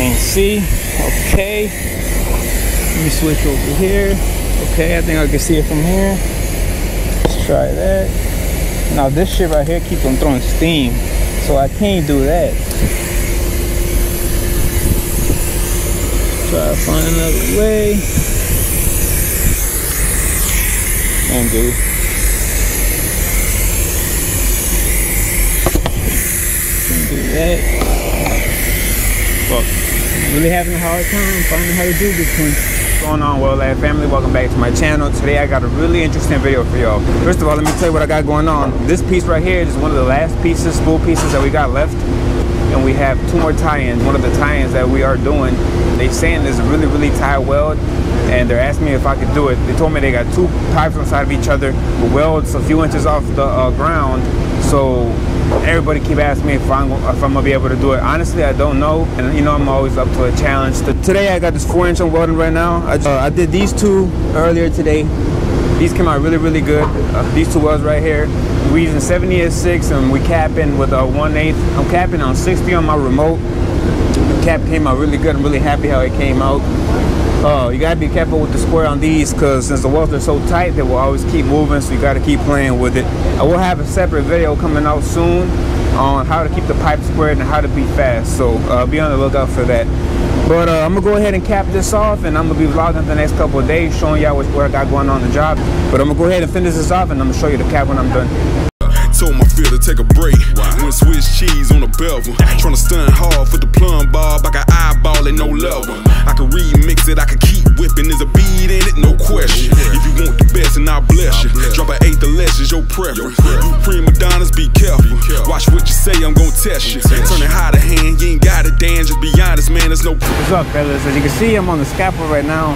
can't see. Okay, let me switch over here. Okay, I think I can see it from here. Let's try that. Now this shit right here keeps on throwing steam, so I can't do that. Try to find another way. And do. Fuck. Really having a hard time finding how to do this one. What's going on, WeldLab family? Welcome back to my channel. Today I got a really interesting video for y'all. First of all, let me tell you what I got going on. This piece right here is one of the last pieces, spool pieces that we got left. And we have two more tie-ins. One of the tie-ins that we are doing, they saying this really tie weld, and they're asking me if I could do it. They told me they got two pipes on side of each other, the welds a few inches off the ground. So everybody keep asking me if I'm gonna be able to do it. Honestly, I don't know, and you know I'm always up to a challenge. Today I got this 4-inch I'm welding right now. I did these two earlier today. These came out really good. These two welds right here. We're using 70S6 and we capping with a 1/8. I'm capping on 60 on my remote. The cap came out really good. I'm really happy how it came out. You gotta be careful with the square on these, because since the welds are so tight, they will always keep moving, so you gotta keep playing with it. I will have a separate video coming out soon on how to keep the pipe squared and how to be fast, so be on the lookout for that. But I'm gonna go ahead and cap this off, and I'm gonna be vlogging the next couple of days, showing y'all what I got going on the job. But I'm gonna go ahead and finish this off, and I'm gonna show you the cap when I'm done. Told my field to take a break. Wow. Went Swiss cheese on a bevel. Trying to stun hard for the plumb bob. I got eyeball and no level. I can remix it, I can keep whipping. There's a beat in it, no question. Yeah. If you want the best, and I bless you. Drop an 8th or less is your preference. You prima donnas, be careful. Watch what you say, I'm gonna test you. Turning high to hand, you ain't gotta dance. Just be honest, man, there's no. What's up, fellas? As you can see, I'm on the scaffold right now.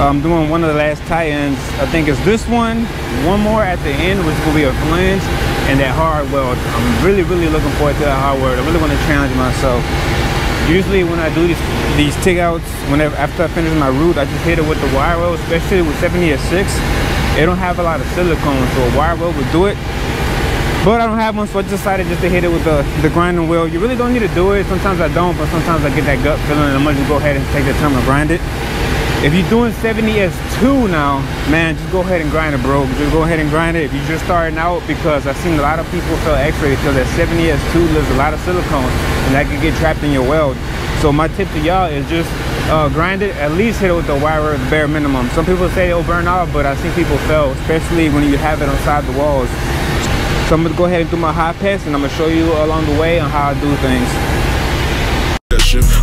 I'm doing one of the last tie-ins. I think it's this one, one more at the end, which will be a flange, and that hard weld. I'm really looking forward to that hard weld. I really want to challenge myself. Usually when I do these TIG outs, whenever after I finish my root, I just hit it with the wire weld, especially with 70S6. It don't have a lot of silicone, so a wire weld would do it. But I don't have one, so I decided just to hit it with the grinding wheel. You really don't need to do it. Sometimes I don't, but sometimes I get that gut feeling, and I'm gonna just go ahead and take the time to grind it. If you're doing 70S2 now, man, just go ahead and grind it, bro. Just go ahead and grind it if you're just starting out, because I've seen a lot of people fail X-ray. They feel that 70S2 leaves a lot of silicone, and that can get trapped in your weld. So my tip to y'all is just grind it, at least hit it with the wire at the bare minimum. Some people say it'll burn off, but I've seen people fail, especially when you have it on side the walls. So I'm gonna go ahead and do my hot pass, and I'm gonna show you along the way on how I do things.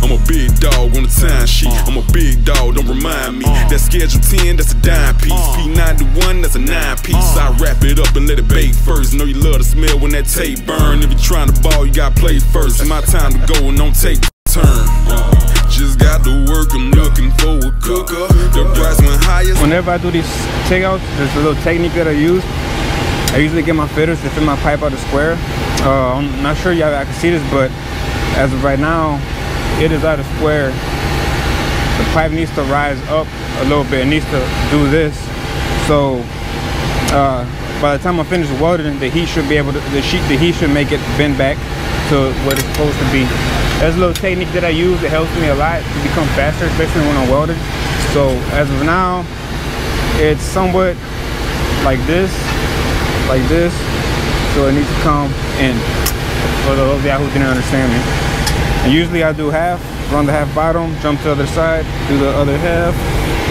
I'm a big dog on the time sheet. I'm a big dog, don't remind me. That Schedule 10, that's a dime piece. P-91, that's a 9-piece. I wrap it up and let it bake first. Know you love the smell when that tape burn. If you're trying to ball, you gotta play first. It's my time to go and don't take a turn. Just got to work, I'm looking for a cooker. The price went higher. Whenever I do these takeouts, there's a little technique that I use. I usually get my fitters to fit my pipe out of square. I'm not sure y'all can see this, but as of right now, it is out of square. The pipe needs to rise up a little bit. It needs to do this. So by the time I finish welding, the heat should be able to, the heat should make it bend back to what it's supposed to be. That's a little technique that I use. It helps me a lot to become faster, especially when I'm welding. So as of now, it's somewhat like this, So it needs to come in. For those of y'all who didn't understand me. And usually I do half, run the half bottom, jump to the other side, do the other half,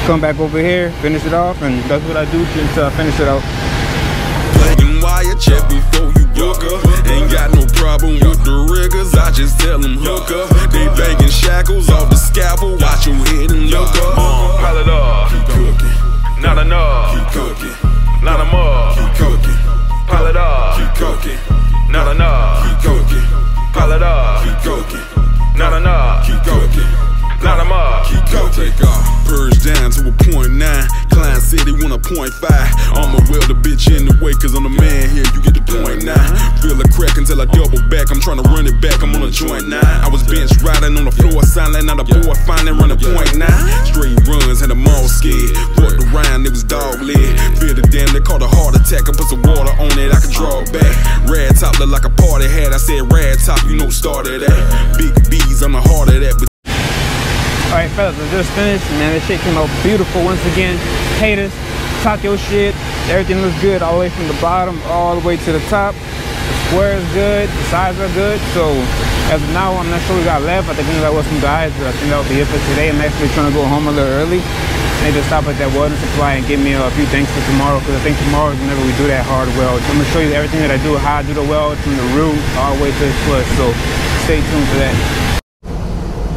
come back over here, finish it off, and that's what I do until I finish it out. Playing wire, check before you book her. Ain't got no problem with the riggers, I just tell them hook her. They banging shackles off the scaffold, watch you hit and look her. Pile it up, keep cooking, not enough, keep cooking, not a more, keep cooking, pile it up, keep cooking, not enough, keep cooking, pile it up, keep cooking. Not enough, keep cooking, not enough, keep cooking. Take off, purge down to a 0.9. Client said they want a 0.5. I'ma weld the bitch in the way, cause I'm the man here, you get the 0.9. Feel a crack until I double back, I'm trying to run it back, I'm on a joint 9. I was bench riding on the floor, silent, not a board, finally run a 0.9. Straight runs, had them all scared. Walked around, it was dog led. Feel the damn, they caught a heart attack, I put some water on it, I can draw back. Rad top look like a party hat, I said rad top, you know started at. Big B's, I'm the heart of that. fellas are just finished, and man, this shit came out beautiful once again. Haters, talk your shit. Everything looks good all the way from the bottom all the way to the top. The square is good, the sides are good. So as of now, I'm not sure we got left. I think we got with some guys, but I think that'll be it for today. I'm actually trying to go home a little early. I need to stop at that welding supply and give me a few things for tomorrow, because I think tomorrow is whenever we do that hard weld. So I'm going to show you everything that I do, how I do the weld from the root all the way to the foot. So stay tuned for that.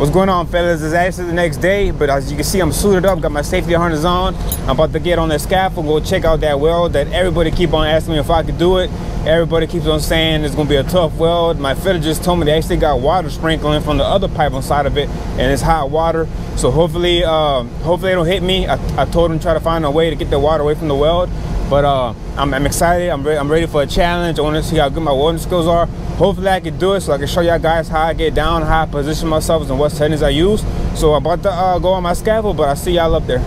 What's going on, fellas? It's actually the next day, but as you can see, I'm suited up, got my safety harness on. I'm about to get on that scaffold, go check out that weld that everybody keep on asking me if I could do it. Everybody keeps on saying it's going to be a tough weld. My fitter just told me they actually got water sprinkling from the other pipe on side of it, and it's hot water. So hopefully, hopefully it don't hit me. I told them to try to find a way to get the water away from the weld. But I'm excited. I'm ready for a challenge. I want to see how good my welding skills are. Hopefully I can do it so I can show y'all guys how I get down, how I position myself, and what settings I use. So I'm about to go on my scaffold, but I'll see y'all up there.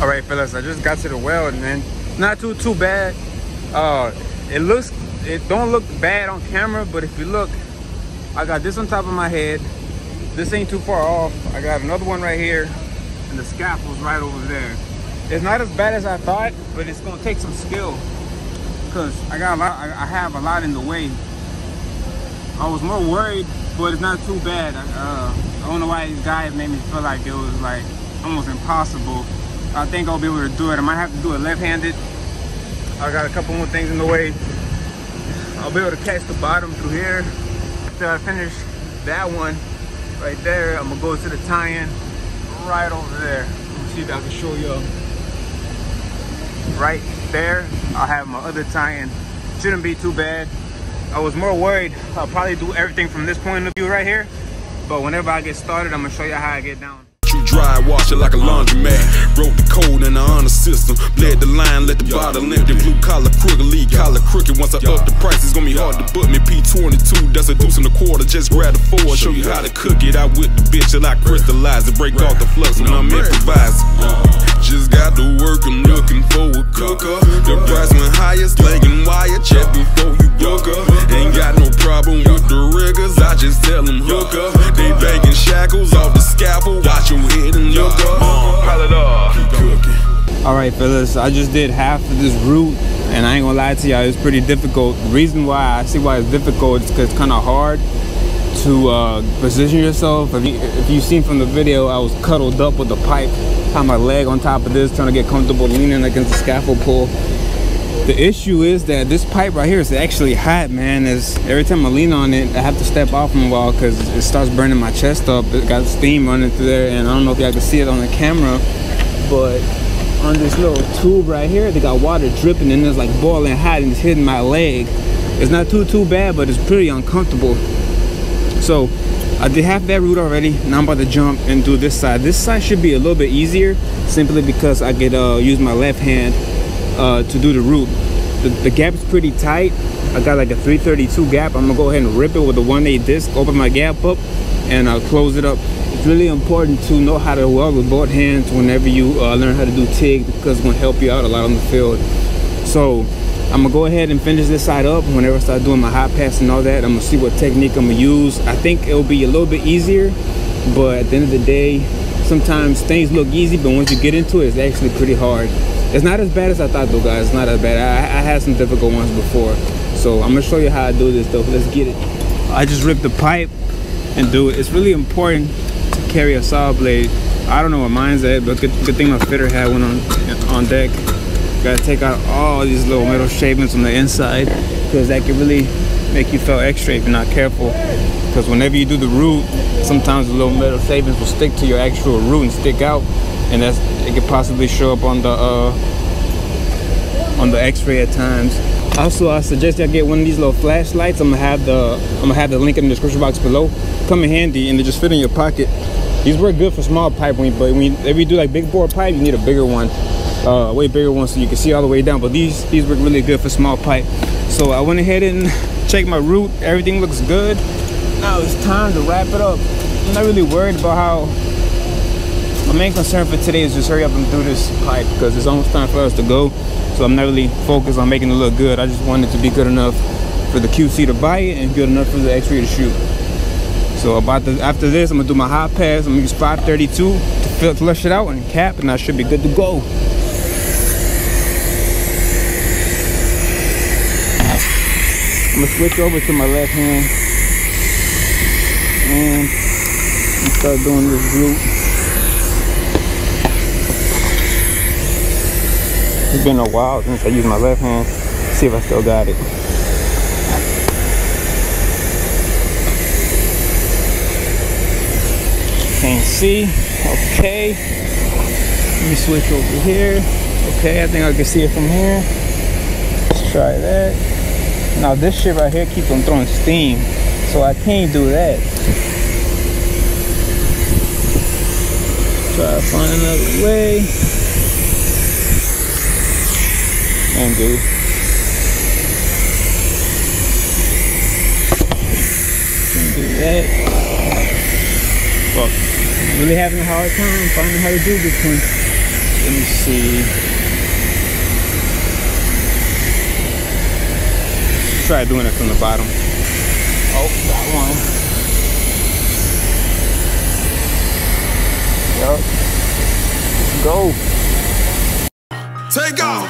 All right, fellas, I just got to the weld, man. Not too bad. It don't look bad on camera, but if you look, I got this on top of my head. This ain't too far off. I got another one right here, and the scaffold's right over there. It's not as bad as I thought, but it's gonna take some skill, because I have a lot in the way. I was more worried, but it's not too bad. I don't know why these guys made me feel like it was like almost impossible. I think I'll be able to do it. I might have to do it left-handed. I got a couple more things in the way. I'll be able to catch the bottom through here. After I finish that one right there, I'm gonna go to the tie-in right over there. Let's see if I can show y'all. Right there, I'll have my other tie-in. Shouldn't be too bad. I was more worried I'll probably do everything from this point of view right here, but whenever I get started, I'm gonna show you how I get down. Dry, wash it like a laundromat. Broke the code in the honor system. Bled the line, let the bottle limp. The blue collar, crooked league, collar crooked. Once I up the price, it's gonna be hard to book me. P22, that's a deuce and a quarter. Just grab the four, show you how to cook it. I whip the bitch till I crystallize it. Break off the flux when I'm improvising. Just got to work, I'm looking for a cooker. The price went higher, slanging wire. Check before you book her. Ain't got no problem with the riggers, I just tell them hook her. They banging shackles off the scaffold. Watch your head and look up. Pile it up. All right, fellas, I just did half of this route, and I ain't gonna lie to y'all, it's pretty difficult. The reason why I see why it's difficult is because it's kind of hard to position yourself. If you seen from the video, I was cuddled up with the pipe, had my leg on top of this, trying to get comfortable, leaning against the scaffold pole. The issue is that this pipe right here is actually hot, man. It's, every time I lean on it, I have to step off from a while because it starts burning my chest up. It got steam running through there, and I don't know if y'all can see it on the camera, but on this little tube right here, they got water dripping, and it's like boiling hot, and it's hitting my leg. It's not too bad, but it's pretty uncomfortable. So I did half that route already. Now I'm about to jump and do this side. This side should be a little bit easier, simply because I could use my left hand to do the root. The gap is pretty tight. I got like a 332 gap. I'm gonna go ahead and rip it with a 1/8 disc, open my gap up, and I'll close it up. It's really important to know how to weld with both hands whenever you learn how to do TIG, because it's gonna help you out a lot on the field. So I'm gonna go ahead and finish this side up. Whenever I start doing my hot pass and all that, I'm gonna see what technique I'm gonna use. I think it'll be a little bit easier, but at the end of the day, sometimes things look easy, but once you get into it, it's actually pretty hard. It's not as bad as I thought, though, guys. It's not as bad. I had some difficult ones before. So I'm going to show you how I do this, though. Let's get it. I just ripped the pipe and do it. It's really important to carry a saw blade. I don't know what mine's at, but good thing my fitter had one on deck. Got to take out all these little metal shavings from the inside, because that can really make you feel X-ray if you're not careful. Because whenever you do the root, sometimes the little metal shavings will stick to your actual root and stick out. And it could possibly show up on the X-ray at times. Also, I suggest y'all get one of these little flashlights. I'm gonna have the link in the description box below. Come in handy, and they just fit in your pocket. These work good for small pipe, but if you do like big bore pipe, you need a bigger one, way bigger one, so you can see all the way down. But these work really good for small pipe. So I went ahead and checked my route. Everything looks good. Now it's time to wrap it up. I'm not really worried about how. My main concern for today is just hurry up and do this pipe, because it's almost time for us to go. So I'm not really focused on making it look good. I just want it to be good enough for the QC to buy it and good enough for the X-ray to shoot. So after this, I'm gonna do my hot pass. I'm gonna use 532 to flush it out and cap, and I should be good to go. I'm gonna switch over to my left hand and I'm gonna start doing this glute. It's been a while since I used my left hand. Let's see if I still got it. Can't see. Okay. Let me switch over here. Okay, I think I can see it from here. Let's try that. Now this shit right here keeps on throwing steam, so I can't do that. Try to find another way. And do. Can't do that. Fuck. I'm really having a hard time finding how to do this one. Let me see. Try doing it from the bottom. Oh, that one. Yup. Go. Take off.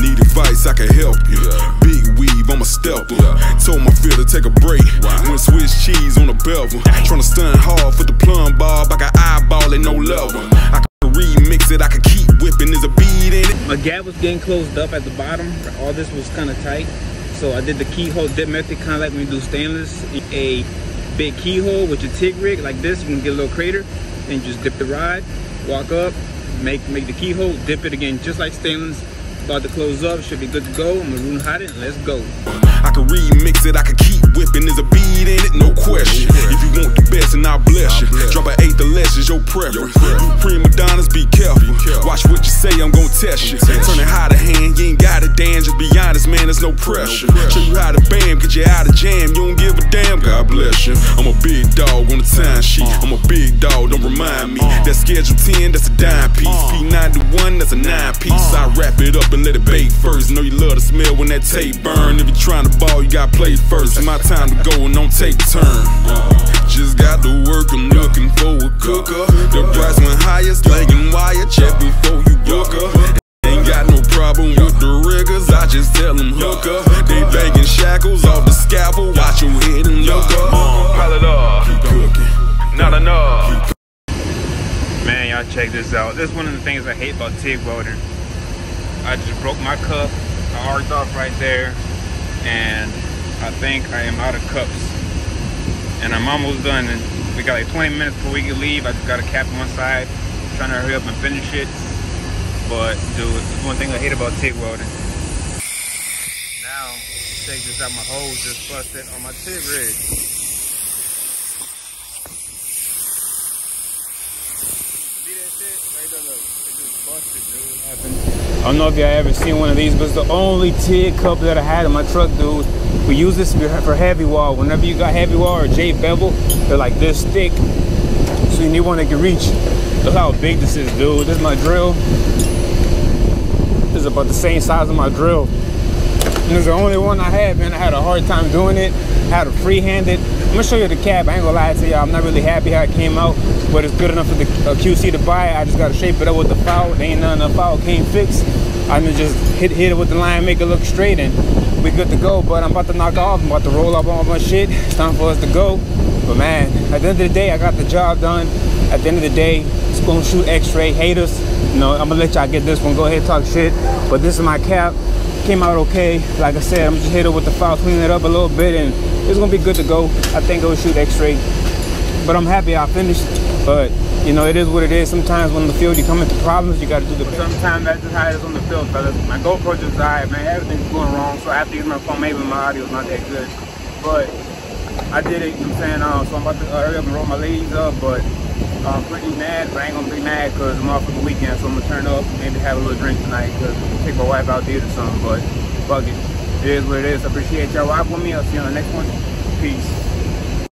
Need advice, I can help you. Yeah. Big weave, I'm a stepper. Yeah. Told my fear to take a break. Wow. Went Swiss cheese on the bevel. Tryna stun hard for the plumb bob. I got eyeball at no level. I can remix it, I can keep whipping. There's a bead in it. My gap was getting closed up at the bottom. All this was kind of tight. So I did the keyhole dip method, kind of like when you do stainless. A big keyhole with your TIG rig like this, you can get a little crater and just dip the rod, walk up, make the keyhole, dip it again, just like stainless. About to close up, should be good to go. I'm gonna hot it and let's go. I can remix it, I can keep whipping. There's a bead in it, no question. If you want the best, and I'll bless you. Drop an eighth or less is your preference. You prima donnas, be careful. Watch what you say, I'm gonna test you. Turn it hot a hand, you ain't got a damn. Just be honest, man, there's no pressure. Show you how to bam, get you out of jam. You don't give a damn, God bless you. I'm a big dog on the time sheet. I'm a big dog, don't remind me. That Schedule 10, that's a dime piece. P-91, that's a 9-piece. I wrap it up and let it bake first. Know you love the smell when that tape burn. If you trying to ball, you gotta play first. It's my time to go and don't take turn. Just got to work, I'm looking for a cooker. The price went higher, slanging wire. Check before you book her. Ain't got no problem with the riggers, I just tell them hook her. They banging shackles off the scaffold. Watch your head and look up. Pile it up, keep cooking. Not enough. Man, y'all check this out. This is one of the things I hate about TIG welding. I just broke my cuff. I arced off right there, and I think I am out of cups. And I'm almost done, and we got like 20 minutes before we can leave. I just got a cap on one side, trying to hurry up and finish it. But dude, it's one thing I hate about TIG welding. Now, take this out, my hole just busted on my TIG rig. I don't know if y'all ever seen one of these, but it's the only TIG cup that I had in my truck, dude. We use this for heavy wall. Whenever you got heavy wall or J bevel, they're like this thick, so you need one that can reach. Look how big this is, dude. This is my drill. This is about the same size of my drill. And it's the only one I had, man. I had a hard time doing it. How to freehand it. I'm gonna show you the cab. I ain't gonna lie to y'all, I'm not really happy how it came out, but it's good enough for the QC to buy. I just gotta shape it up with the foul. There ain't nothing the foul can't fix. I'm gonna just hit it with the line, make it look straight, and we good to go. But I'm about to knock off. I'm about to roll up all my shit. It's time for us to go. But man, at the end of the day, I got the job done. At the end of the day, it's gonna shoot X-ray haters. You know, I'm gonna let y'all get this one. Go ahead, talk shit. But this is my cab. Came out okay. Like I said, I'm just hit it with the foul, clean it up a little bit, and it's gonna be good to go. I think it'll shoot X-ray, but I'm happy I finished. But you know, it is what it is. Sometimes when the field you come into problems, you gotta do the best. Sometimes that's just how it is on the field, fellas. My GoPro just died, man. Everything's going wrong, so I have to use my phone. Maybe my audio's not that good, but I did it. You know what I'm saying? So I'm about to hurry up and roll my leaves up, but I'm pretty mad, but I ain't gonna be mad because I'm off for the weekend, so I'm gonna turn up, maybe have a little drink tonight, because take my wife out there or something, but fuck it. It is what it is. I appreciate y'all rocking with me. I'll see you on the next one. Peace.